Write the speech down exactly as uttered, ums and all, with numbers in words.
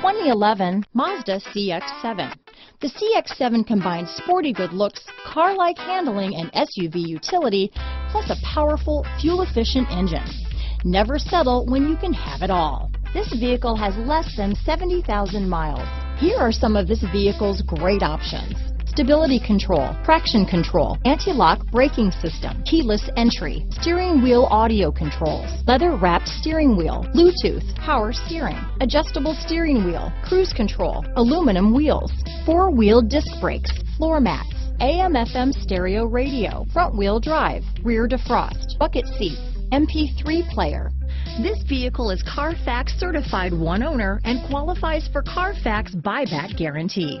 twenty eleven Mazda C X seven. The C X seven combines sporty good looks, car-like handling, and S U V utility, plus a powerful, fuel-efficient engine. Never settle when you can have it all. This vehicle has less than seventy thousand miles. Here are some of this vehicle's great options: stability control, traction control, anti-lock braking system, keyless entry, steering wheel audio controls, leather-wrapped steering wheel, Bluetooth, power steering, adjustable steering wheel, cruise control, aluminum wheels, four-wheel disc brakes, floor mats, A M F M stereo radio, front-wheel drive, rear defrost, bucket seats, M P three player. This vehicle is Carfax certified one owner and qualifies for Carfax buyback guarantee.